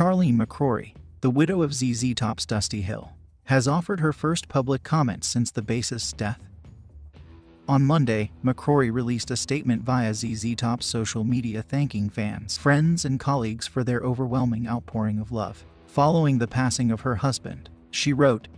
Charleen McCrory, the widow of ZZ Top's Dusty Hill, has offered her first public comments since the bassist's death. On Monday, McCrory released a statement via ZZ Top's social media thanking fans, friends, and colleagues for their overwhelming outpouring of love. Following the passing of her husband, she wrote,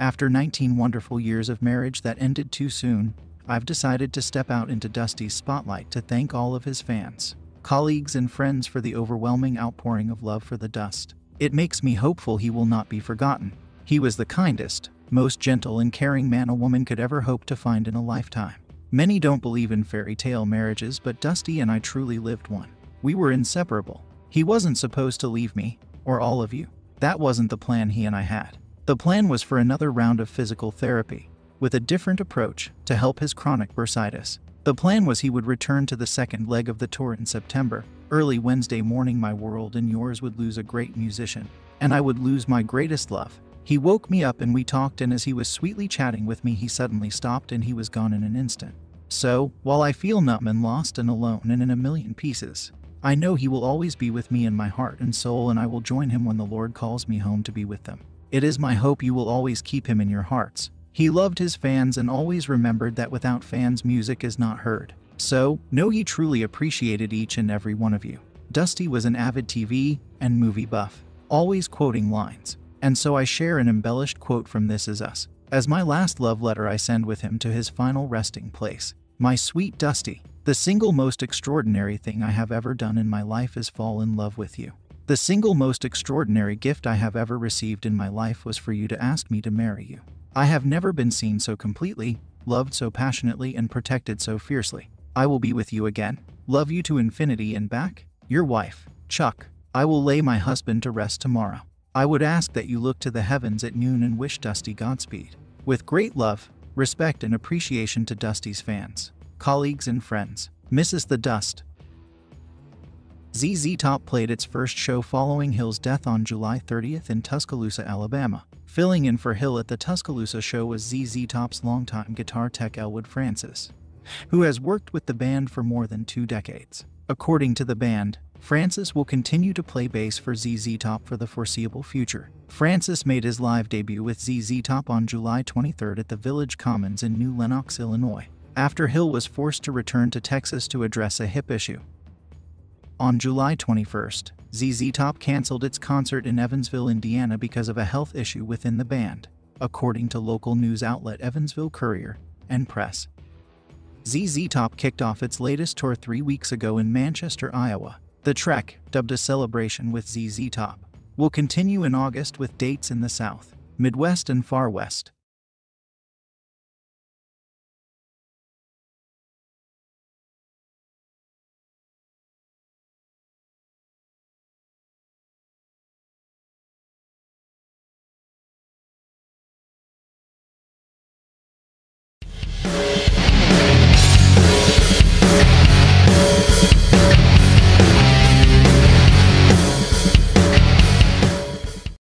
"After 19 wonderful years of marriage that ended too soon, I've decided to step out into Dusty's spotlight to thank all of his fans, colleagues, and friends for the overwhelming outpouring of love for the Dust. It makes me hopeful he will not be forgotten. He was the kindest, most gentle and caring man a woman could ever hope to find in a lifetime. Many don't believe in fairy tale marriages, but Dusty and I truly lived one. We were inseparable. He wasn't supposed to leave me, or all of you. That wasn't the plan he and I had. The plan was for another round of physical therapy, with a different approach, to help his chronic bursitis. The plan was he would return to the second leg of the tour in September. Early Wednesday morning, my world and yours would lose a great musician, and I would lose my greatest love. He woke me up and we talked, and as he was sweetly chatting with me, he suddenly stopped and he was gone in an instant. So, while I feel numb and lost and alone and in a million pieces, I know he will always be with me in my heart and soul, and I will join him when the Lord calls me home to be with them. It is my hope you will always keep him in your hearts. He loved his fans and always remembered that without fans, music is not heard. So, know he truly appreciated each and every one of you." Dusty was an avid TV and movie buff, always quoting lines. And so I share an embellished quote from This Is Us. "As my last love letter I send with him to his final resting place. My sweet Dusty, the single most extraordinary thing I have ever done in my life is fall in love with you. The single most extraordinary gift I have ever received in my life was for you to ask me to marry you. I have never been seen so completely, loved so passionately, and protected so fiercely. I will be with you again. Love you to infinity and back. Your wife, Chuck. I will lay my husband to rest tomorrow. I would ask that you look to the heavens at noon and wish Dusty Godspeed. With great love, respect, and appreciation to Dusty's fans, colleagues, and friends. Mrs. The Dust." ZZ Top played its first show following Hill's death on July 30th in Tuscaloosa, Alabama. Filling in for Hill at the Tuscaloosa show was ZZ Top's longtime guitar tech Elwood Francis, who has worked with the band for more than 2 decades. According to the band, Francis will continue to play bass for ZZ Top for the foreseeable future. Francis made his live debut with ZZ Top on July 23rd at the Village Commons in New Lenox, Illinois, after Hill was forced to return to Texas to address a hip issue. On July 21st, ZZ Top canceled its concert in Evansville, Indiana because of a health issue within the band, according to local news outlet Evansville Courier and Press. ZZ Top kicked off its latest tour 3 weeks ago in Manchester, Iowa. The trek, dubbed A Celebration with ZZ Top, will continue in August with dates in the South, Midwest, and Far West.